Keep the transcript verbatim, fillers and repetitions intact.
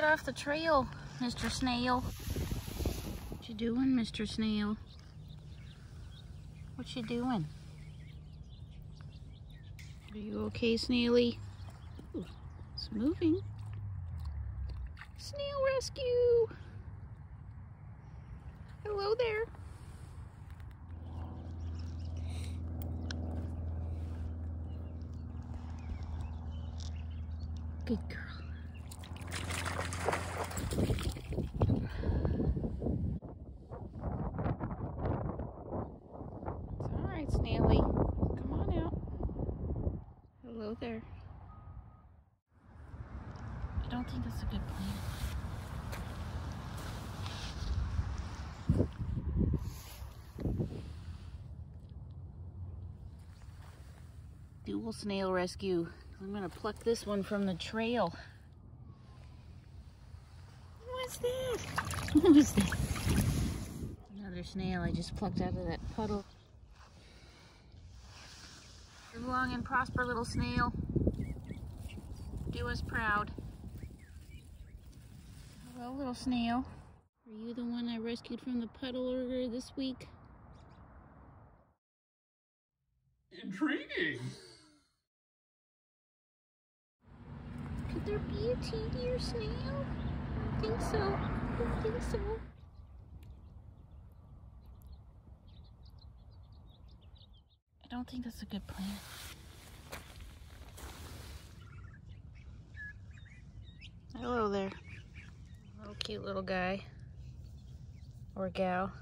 get off the trail, Mister Snail. What you doing, Mister Snail? What you doing? Are you okay, Snaily? Ooh, it's moving. Snail rescue! Hello there. Good girl. It's all right, Snaily. Come on out. Hello there. I don't think that's a good plan. Dual snail rescue. I'm gonna pluck this one from the trail. What's this? What was that? Another snail I just plucked out of that puddle. Live long and prosper, little snail. Do us proud. Hello, little snail. Are you the one I rescued from the puddle earlier this week? Intriguing. Could there be a tedious snail? I don't think so. I don't think so. I don't think that's a good plan. Hello there. Little cute little guy. Or gal.